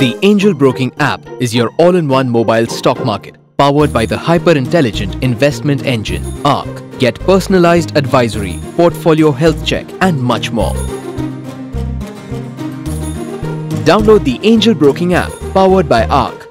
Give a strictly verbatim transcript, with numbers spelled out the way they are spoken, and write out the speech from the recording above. The Angel Broking app is your all-in-one mobile stock market, powered by the hyper-intelligent investment engine, A R C. Get personalized advisory, portfolio health check and much more. Download the Angel Broking app powered by A R C.